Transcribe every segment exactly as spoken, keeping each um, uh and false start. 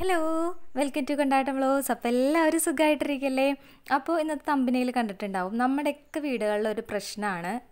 Hello, welcome to Kondattam vlogs. Appo ellaru sugayittirikkalle. Appo innathe thumbnail kandittundavum. Nammadekka veedukalil oru prashnaanu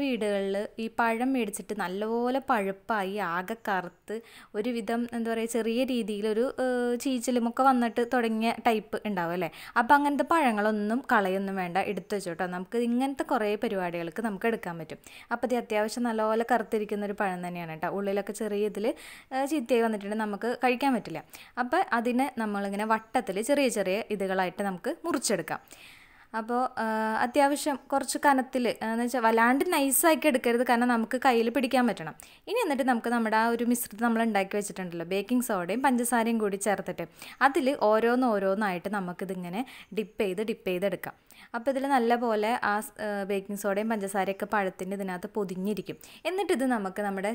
വീടുകളിൽ ഈ പഴം മേടിച്ചിട്ട് നല്ലപോലെ പഴുപ്പായി ആകെ കറുത്ത് ഒരുവിധം എന്താ പറയുക ചെറിയ രീതിയിലൊരു ചീച്ചിലുമൊക്കെ വന്നിട്ട് തുടങ്ങിയ ടൈപ്പ് ഉണ്ടാവും അല്ലേ അപ്പം അങ്ങനത്തെ പഴങ്ങളൊന്നും കളയൊന്നും വേണ്ട എടുത്തു വെച്ചോട്ടോ നമുക്ക് ഇങ്ങനത്തെ കുറേ പരിപാടികൾക്ക് നമുക്ക് എടുക്കാൻ പറ്റും അപ്പം ഇത് അത്യാവശ്യം നല്ലപോലെ കറുത്തിരിക്കുന്നൊരു പഴം തന്നെയാണ് കേട്ടോ ഉള്ളിലൊക്കെ ചെറിയ ഇതിൽ ചീത്തയായി വന്നിട്ടുണ്ടെങ്കിൽ നമുക്ക് കഴിക്കാൻ പറ്റില്ല അപ്പം അതിനെ നമ്മളിങ്ങനെ വട്ടത്തിൽ ചെറിയ ചെറിയ ഇതുകളായിട്ട് നമുക്ക് മുറിച്ചെടുക്കാം അപ്പോൾ അത്യാവശ്യം കുറച്ച് കനത്തിൽ എന്ന് വെച്ചാൽ വല്ലാണ്ട് നൈസാക്കി എടുക്കരുത് കാരണം നമുക്ക് കയ്യിൽ പിടിക്കാൻ പറ്റണം ഇനി എന്നിട്ട് നമുക്ക് നമ്മുടെ ആ ഒരു മിശ്രിതം നമ്മൾ ഉണ്ടാക്കി വെച്ചിട്ടുണ്ടല്ലോ ബേക്കിംഗ് സോഡയും പഞ്ചസാരയും കൂടി ചേർത്തിട്ട് അതിൽ ഓരോന്നോരോന്നായിട്ട് നമുക്കിതിങ്ങനെ ഡിപ്പ് ചെയ്ത് ഡിപ്പ് ചെയ്തെടുക്കാം അപ്പോൾ ഇതിൽ നല്ലപോലെ ആ ബേക്കിംഗ് സോഡയും പഞ്ചസാരയൊക്കെ പഴത്തിൻ്റെ ഇതിനകത്ത് പൊതിഞ്ഞിരിക്കും എന്നിട്ടിത് നമുക്ക് നമ്മുടെ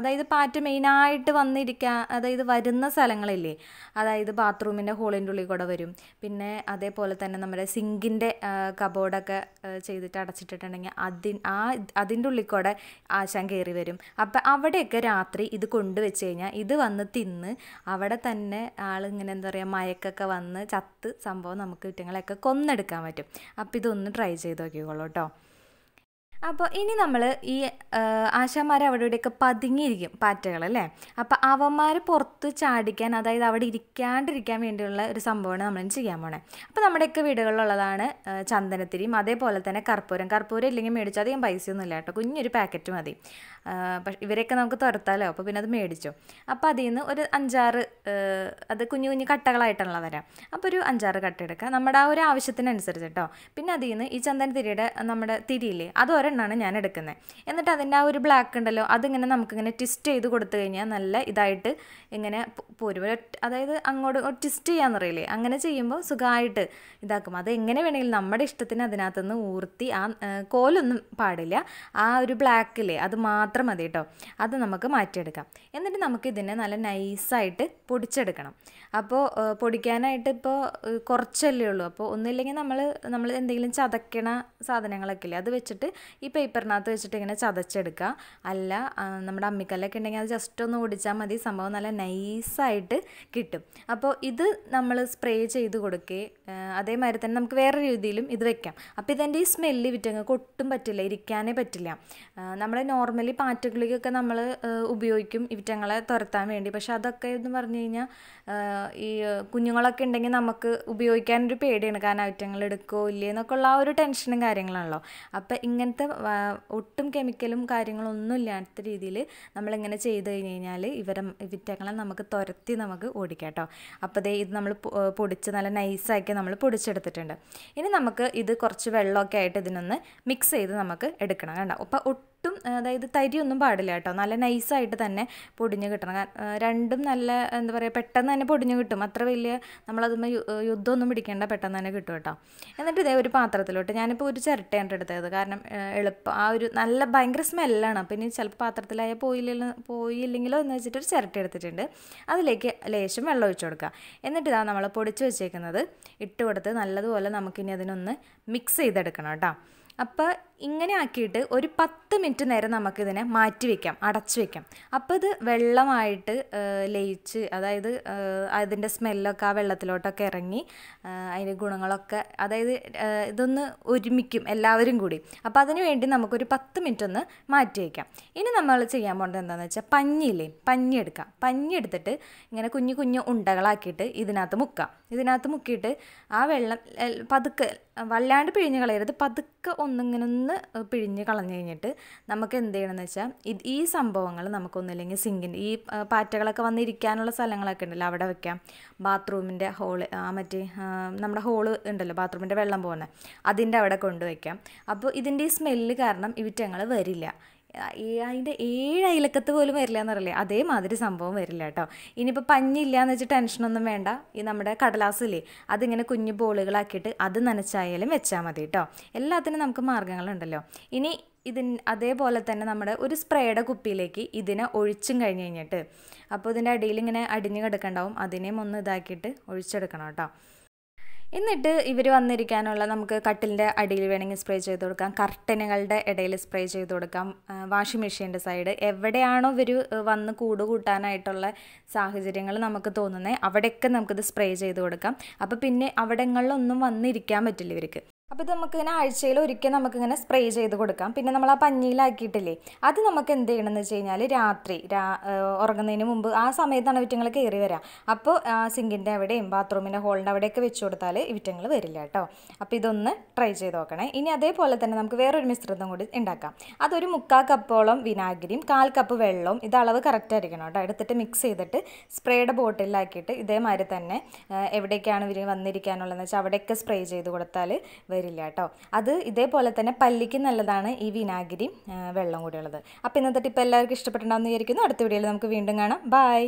അതായത് പാറ്റ മെയിനായിട്ട് വന്നിരിക്കുക അതായത് വരുന്ന സ്ഥലങ്ങളില്ലേ അതായത് ബാത്റൂമിൻ്റെ ഹോളിൻ്റെ ഉള്ളിൽ കൂടെ വരും പിന്നെ അതേപോലെ തന്നെ നമ്മുടെ സിങ്കിൻ്റെ കബോർഡൊക്കെ ചെയ്തിട്ട് അടച്ചിട്ടിട്ടുണ്ടെങ്കിൽ അതിൻ ആ അതിൻ്റെ ഉള്ളിൽ കൂടെ ആശാൻ കയറി വരും അപ്പം അവിടെയൊക്കെ രാത്രി ഇത് കൊണ്ടുവച്ച് കഴിഞ്ഞാൽ ഇത് വന്ന് തിന്ന് അവിടെ തന്നെ ആളിങ്ങനെ എന്താ പറയുക മയക്കൊക്കെ വന്ന് ചത്ത് സംഭവം നമുക്ക് കുറ്റങ്ങളെയൊക്കെ കൊന്നെടുക്കാൻ പറ്റും അപ്പം ഇതൊന്ന് ട്രൈ ചെയ്ത് നോക്കിക്കോളൂ കേട്ടോ അപ്പോൾ ഇനി നമ്മൾ ഈ ആശാന്മാർ അവിടെ ഇവിടെയൊക്കെ പതുങ്ങിയിരിക്കും പാറ്റകളല്ലേ അപ്പോൾ അവന്മാർ പുറത്ത് ചാടിക്കാൻ അതായത് അവിടെ ഇരിക്കാണ്ടിരിക്കാൻ വേണ്ടിയുള്ള ഒരു സംഭവമാണ് നമ്മൾ ചെയ്യാൻ പോണേ അപ്പോൾ നമ്മുടെയൊക്കെ വീടുകളിലുള്ളതാണ് ചന്ദനത്തിരിയും അതേപോലെ തന്നെ കർപ്പൂരം കർപ്പൂരം ഇല്ലെങ്കിൽ മേടിച്ചോ അധികം പൈസയൊന്നും ഇല്ല കേട്ടോ കുഞ്ഞൊരു പാക്കറ്റ് മതി പക്ഷേ ഇവരെയൊക്കെ നമുക്ക് തുരത്താലോ അപ്പോൾ പിന്നെ അത് മേടിച്ചോ അപ്പോൾ അതിൽ നിന്ന് ഒരു അഞ്ചാറ് അത് കുഞ്ഞു കുഞ്ഞു കട്ടകളായിട്ടുള്ള വരാം അപ്പോൾ ഒരു അഞ്ചാറ് കട്ട എടുക്കുക നമ്മുടെ ആ ഒരു ആവശ്യത്തിനനുസരിച്ച് കേട്ടോ പിന്നെ അതിൽ നിന്ന് ഈ ചന്ദനത്തിരിയുടെ നമ്മുടെ തിരിയില്ലേ അത് ാണ് ഞാൻ എടുക്കുന്നത് എന്നിട്ട് അതിൻ്റെ ആ ഒരു ബ്ലാക്ക് ഉണ്ടല്ലോ അതിങ്ങനെ നമുക്കിങ്ങനെ ട്വിസ്റ്റ് ചെയ്ത് കൊടുത്തു കഴിഞ്ഞാൽ നല്ല ഇതായിട്ട് ഇങ്ങനെ പോരും അതായത് അങ്ങോട്ട് ട്വിസ്റ്റ് ചെയ്യാന്നറിയില്ലേ അങ്ങനെ ചെയ്യുമ്പോൾ സുഖമായിട്ട് ഇതാക്കും അത് എങ്ങനെ വേണമെങ്കിലും നമ്മുടെ ഇഷ്ടത്തിന് അതിനകത്തുനിന്ന് ഊർത്തി ആ കോലൊന്നും പാടില്ല ആ ഒരു ബ്ലാക്കില്ലേ അത് മാത്രം മതി കേട്ടോ അത് നമുക്ക് മാറ്റിയെടുക്കാം എന്നിട്ട് നമുക്കിതിനെ നല്ല നൈസായിട്ട് പൊടിച്ചെടുക്കണം അപ്പോൾ പൊടിക്കാനായിട്ട് ഇപ്പോൾ കുറച്ചല്ലേ ഉള്ളൂ അപ്പോൾ ഒന്നുമില്ലെങ്കിൽ നമ്മൾ നമ്മൾ എന്തെങ്കിലും ചതക്കണ സാധനങ്ങളൊക്കെ ഇല്ലേ അത് വെച്ചിട്ട് ഈ പേപ്പറിനകത്ത് വെച്ചിട്ട് ഇങ്ങനെ ചതച്ചെടുക്കുക അല്ല നമ്മുടെ അമ്മിക്കല്ലൊക്കെ ഉണ്ടെങ്കിൽ അത് ജസ്റ്റ് ഒന്ന് ഓടിച്ചാൽ മതി സംഭവം നല്ല നൈസായിട്ട് കിട്ടും അപ്പോൾ ഇത് നമ്മൾ സ്പ്രേ ചെയ്ത് കൊടുക്കുക അതേമാതിരി തന്നെ നമുക്ക് വേറെ രീതിയിലും ഇത് വെക്കാം അപ്പോൾ ഇതിൻ്റെ ഈ സ്മെല്ല് വിറ്റങ്ങൾക്ക് ഒട്ടും പറ്റില്ല ഇരിക്കാനേ പറ്റില്ല നമ്മൾ നോർമലി പാറ്റഗുളികയൊക്കെ നമ്മൾ ഉപയോഗിക്കും വിറ്റങ്ങളെ തുരത്താൻ വേണ്ടി പക്ഷേ അതൊക്കെ എന്ന് പറഞ്ഞു കഴിഞ്ഞാൽ ഈ കുഞ്ഞുങ്ങളൊക്കെ ഉണ്ടെങ്കിൽ നമുക്ക് ഉപയോഗിക്കാനൊരു പേടിയാണ് കാരണം വിറ്റങ്ങൾ എടുക്കുമോ ഇല്ലേ എന്നൊക്കെ ഉള്ള ആ ഒരു ടെൻഷനും കാര്യങ്ങളാണല്ലോ അപ്പോൾ ഇങ്ങനെ ഒട്ടും കെമിക്കലും കാര്യങ്ങളൊന്നും ഇല്ലാത്ത രീതിയിൽ നമ്മളിങ്ങനെ ചെയ്ത് കഴിഞ്ഞ് കഴിഞ്ഞാൽ ഇവരെ വിറ്റകളെ നമുക്ക് തുരത്തി നമുക്ക് ഓടിക്കാം കേട്ടോ അപ്പോൾ ദേ ഇത് നമ്മൾ പൊടിച്ച് നല്ല നൈസാക്കി നമ്മൾ പൊടിച്ചെടുത്തിട്ടുണ്ട് ഇനി നമുക്ക് ഇത് കുറച്ച് വെള്ളമൊക്കെ ആയിട്ട് ഇതിനൊന്ന് മിക്സ് ചെയ്ത് നമുക്ക് എടുക്കണം കേട്ടോ അപ്പോൾ ഒട്ടും അതായത് തരിയൊന്നും പാടില്ല കേട്ടോ നല്ല നൈസായിട്ട് തന്നെ പൊടിഞ്ഞ് കിട്ടണം രണ്ടും നല്ല എന്താ പറയുക പെട്ടെന്ന് തന്നെ പൊടിഞ്ഞ് കിട്ടും അത്ര വലിയ നമ്മളതൊന്നും യുദ്ധമൊന്നും പിടിക്കേണ്ട പെട്ടെന്ന് തന്നെ കിട്ടും കേട്ടോ എന്നിട്ട് ഇതേ ഒരു പാത്രത്തിലോട്ട് ഞാനിപ്പോൾ ഒരു ചിരട്ടയാണ് എടുത്തത് കാരണം എളുപ്പം ആ ഒരു നല്ല ഭയങ്കര സ്മെല്ലാണ് പിന്നെ ചിലപ്പോൾ പാത്രത്തിലായാൽ പോയില്ലല്ലോ പോയില്ലെങ്കിലോ എന്ന് വെച്ചിട്ടൊരു ചിരട്ട എടുത്തിട്ടുണ്ട് അതിലേക്ക് ലേശം വെള്ളം ഒഴിച്ചു കൊടുക്കുക എന്നിട്ട് ഇതാ നമ്മൾ പൊടിച്ച് വെച്ചേക്കുന്നത് ഇട്ട് കൊടുത്ത് നല്ലതുപോലെ നമുക്കിനി അതിനൊന്ന് മിക്സ് ചെയ്തെടുക്കണം കേട്ടോ അപ്പോൾ ഇങ്ങനെ ആക്കിയിട്ട് ഒരു പത്ത് മിനിറ്റ് നേരം നമുക്കിതിനെ മാറ്റി വയ്ക്കാം അടച്ചു വയ്ക്കാം അപ്പോൾ ഇത് വെള്ളമായിട്ട് ലയിച്ച് അതായത് അതിൻ്റെ സ്മെല്ലൊക്കെ ആ വെള്ളത്തിലോട്ടൊക്കെ ഇറങ്ങി അതിൻ്റെ ഗുണങ്ങളൊക്കെ അതായത് ഇതൊന്ന് ഒരുമിക്കും എല്ലാവരും കൂടി അപ്പോൾ അതിന് വേണ്ടി നമുക്കൊരു പത്ത് മിനിറ്റ് ഒന്ന് മാറ്റി വയ്ക്കാം ഇനി നമ്മൾ ചെയ്യാൻ പോകേണ്ടത് എന്താണെന്ന് വെച്ചാൽ പഞ്ഞിയില്ലേ പഞ്ഞി എടുക്കാം പഞ്ഞി എടുത്തിട്ട് ഇങ്ങനെ കുഞ്ഞു കുഞ്ഞു ഉണ്ടകളാക്കിയിട്ട് ഇതിനകത്ത് മുക്കാം ഇതിനകത്ത് മുക്കിയിട്ട് ആ വെള്ളം പതുക്കെ വല്ലാണ്ട് പിഴിഞ്ഞ് കളയരുത് പതുക്കെ ഒന്നിങ്ങനെ ഒന്ന് പിഴിഞ്ഞ് കളഞ്ഞു കഴിഞ്ഞിട്ട് നമുക്ക് എന്ത് ചെയ്യണമെന്ന് വെച്ചാൽ ഇത് ഈ സംഭവങ്ങൾ നമുക്കൊന്നുമില്ലെങ്കിൽ സിങ്കിൻ്റെ ഈ പാറ്റകളൊക്കെ വന്നിരിക്കാനുള്ള സ്ഥലങ്ങളൊക്കെ ഉണ്ടല്ലോ അവിടെ വെക്കാം ബാത്റൂമിൻ്റെ ഹോള് മറ്റേ നമ്മുടെ ഹോള് ഉണ്ടല്ലോ ബാത്റൂമിൻ്റെ വെള്ളം പോകുന്നത് അതിൻ്റെ അവിടെ കൊണ്ടുവയ്ക്കാം അപ്പോൾ ഇതിൻ്റെ ഈ സ്മെല്ല് കാരണം ഇവിറ്റങ്ങൾ വരില്ല അതിൻ്റെ ഏഴ് അയലക്കത്ത് പോലും വരില്ല എന്നറിയില്ലേ, അതേമാതിരി സംഭവം വരില്ല കേട്ടോ. ഇനിയിപ്പോൾ പഞ്ഞില്ല എന്ന് വെച്ച് ടെൻഷനൊന്നും വേണ്ട. ഈ നമ്മുടെ കടലാസില്ലേ, അതിങ്ങനെ കുഞ്ഞു ബോളുകളാക്കിയിട്ട് അത് നനച്ചായാലും വെച്ചാൽ മതി കേട്ടോ. എല്ലാത്തിനും നമുക്ക് മാർഗ്ഗങ്ങളുണ്ടല്ലോ. ഇനി ഇതിൻ അതേപോലെ തന്നെ നമ്മുടെ ഒരു സ്പ്രേയുടെ കുപ്പിയിലേക്ക് ഇതിനെ ഒഴിച്ചും കഴിഞ്ഞ് കഴിഞ്ഞിട്ട്, അപ്പോൾ ഇതിൻ്റെ അടിയിൽ ഇങ്ങനെ അടിഞ്ഞ് കിടക്കണ്ടാവും, അതിനെയും ഒന്ന് ഇതാക്കിയിട്ട് ഒഴിച്ചെടുക്കണം കേട്ടോ. എന്നിട്ട് ഇവർ വന്നിരിക്കാനുള്ള നമുക്ക് കട്ടിലിൻ്റെ അടിയിൽ വേണമെങ്കിൽ സ്പ്രേ ചെയ്ത് കൊടുക്കാം, കർട്ടനുകളുടെ ഇടയിൽ സ്പ്രേ ചെയ്ത് കൊടുക്കാം, വാഷിംഗ് മെഷീൻ്റെ സൈഡ്, എവിടെയാണോ ഇവർ വന്ന് കൂട് കൂട്ടാനായിട്ടുള്ള സാഹചര്യങ്ങൾ നമുക്ക് തോന്നുന്നത് അവിടെയൊക്കെ നമുക്കിത് സ്പ്രേ ചെയ്ത് കൊടുക്കാം. അപ്പോൾ പിന്നെ അവിടങ്ങളിലൊന്നും വന്നിരിക്കാൻ പറ്റില്ല ഇവർക്ക്. അപ്പോൾ ഇത് നമുക്കിങ്ങനെ ആഴ്ചയിൽ ഒരിക്കൽ നമുക്കിങ്ങനെ സ്പ്രേ ചെയ്ത് കൊടുക്കാം. പിന്നെ നമ്മൾ ആ പഞ്ഞിയിലാക്കിയിട്ടില്ലേ, അത് നമുക്ക് എന്ത് ചെയ്യണമെന്ന് വെച്ച് കഴിഞ്ഞാൽ രാത്രി രാ ഉറങ്ങുന്നതിന് മുമ്പ് ആ സമയത്താണ് വിറ്റങ്ങൾ കയറി വരിക. അപ്പോൾ സിങ്കിൻ്റെ അവിടെയും ബാത്റൂമിൻ്റെ ഹോളിൻ്റെ അവിടെയൊക്കെ വെച്ച് കൊടുത്താൽ വിറ്റങ്ങൾ വരില്ല കേട്ടോ. അപ്പോൾ ഇതൊന്ന് ട്രൈ ചെയ്ത് നോക്കണേ. ഇനി അതേപോലെ തന്നെ നമുക്ക് വേറൊരു മിശ്രിതം കൂടി ഉണ്ടാക്കാം. അതൊരു മുക്കാൽ കപ്പോളം വിനാഗിരിയും കാൽ കപ്പ് വെള്ളവും, ഇത് അളവ് കറക്റ്റായിരിക്കണം കേട്ടോ, എടുത്തിട്ട് മിക്സ് ചെയ്തിട്ട് സ്പ്രേയുടെ ബോട്ടിലാക്കിയിട്ട് ഇതേമാതിരി തന്നെ എവിടേക്കാണ് ഇവർ വന്നിരിക്കാനുള്ളതെന്ന് വെച്ചാൽ അവിടെയൊക്കെ സ്പ്രേ ചെയ്ത് കൊടുത്താൽ ഇല്ല കേട്ടോ. അത് ഇതേപോലെ തന്നെ പല്ലിക്ക് നല്ലതാണ് ഈ വിനാഗിരിയും വെള്ളം കൂടിയുള്ളത്. അപ്പോൾ ഇന്നത്തെ ടിപ്പ് എല്ലാവർക്കും ഇഷ്ടപ്പെട്ടിട്ടുണ്ടാവുമെന്ന് വിചാരിക്കുന്നു. അടുത്ത വീഡിയോയിൽ നമുക്ക് വീണ്ടും കാണാം. ബൈ.